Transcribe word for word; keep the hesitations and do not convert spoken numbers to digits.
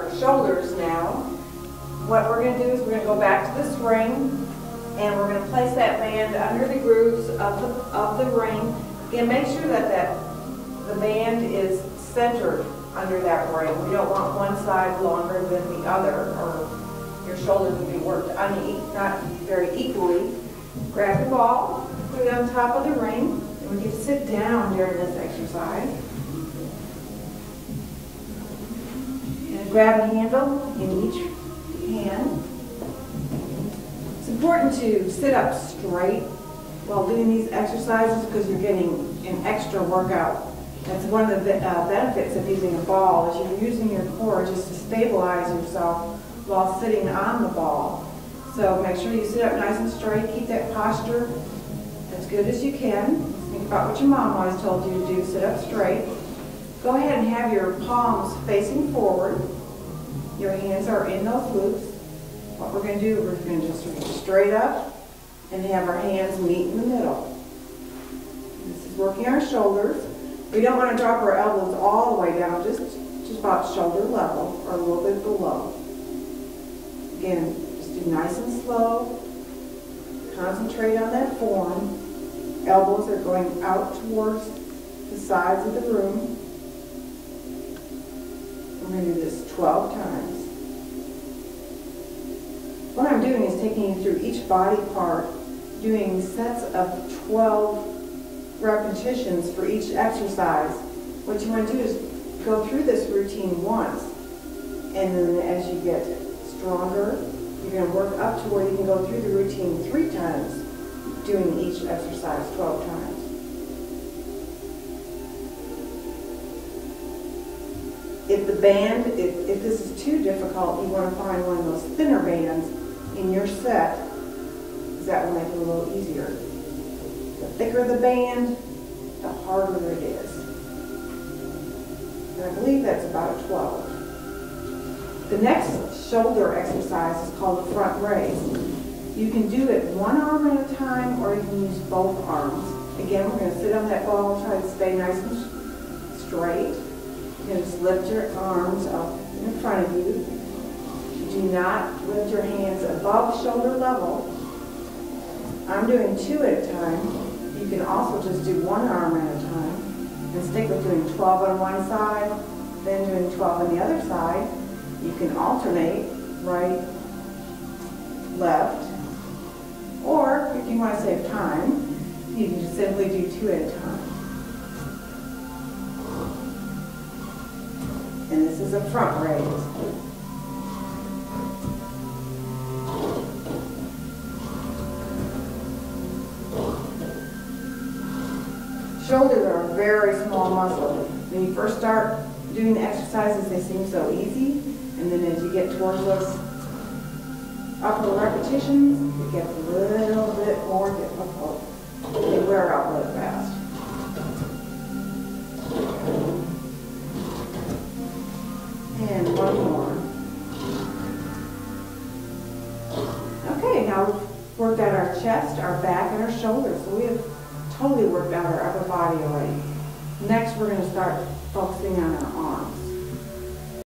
our shoulders now. What we're going to do is we're going to go back to this ring, and we're going to place that band under the grooves of the, of the ring. Again, make sure that, that the band is centered under that ring. We don't want one side longer than the other, or your shoulder would be worked une- not very equally. Grab the ball, put it on top of the ring, and we can sit down during this exercise. And grab a handle in each hand. It's important to sit up straight while doing these exercises because you're getting an extra workout. That's one of the uh, benefits of using a ball, is you're using your core just to stabilize yourself while sitting on the ball. So make sure you sit up nice and straight, keep that posture as good as you can. Think about what your mom always told you to do, sit up straight. Go ahead and have your palms facing forward. Your hands are in those loops. What we're going to do, we're going to just reach straight up and have our hands meet in the middle. This is working our shoulders. We don't want to drop our elbows all the way down, just, just about shoulder level or a little bit below. Again, just do nice and slow. Concentrate on that form. Elbows are going out towards the sides of the room. We're going to do this twelve times. What I'm doing is taking you through each body part, doing sets of twelve repetitions for each exercise. What you want to do is go through this routine once, and then as you get stronger, you're going to work up to where you can go through the routine three times, doing each exercise twelve times. If the band, if, if this is too difficult, you want to find one of those thinner bands in your set, because that will make it a little easier. The thicker the band, the harder it is. And I believe that's about a twelve. The next shoulder exercise is called the front raise. You can do it one arm at a time, or you can use both arms. Again, we're going to sit on that ball, try to stay nice and straight. You're going to just lift your arms up in front of you. Do not lift your hands above shoulder level. I'm doing two at a time. You can also just do one arm at a time and stick with doing twelve on one side, then doing twelve on the other side. You can alternate right, left, or if you want to save time, you can just simply do two at a time. And this is a front raise. Shoulders are a very small muscle. When you first start doing the exercises, they seem so easy, and then as you get towards those upper repetitions, it gets a little bit more difficult. They wear out really fast. And one more. Okay, now we've worked out our chest, our back, and our shoulders. So we have totally worked out our upper body already. Next, we're going to start focusing on our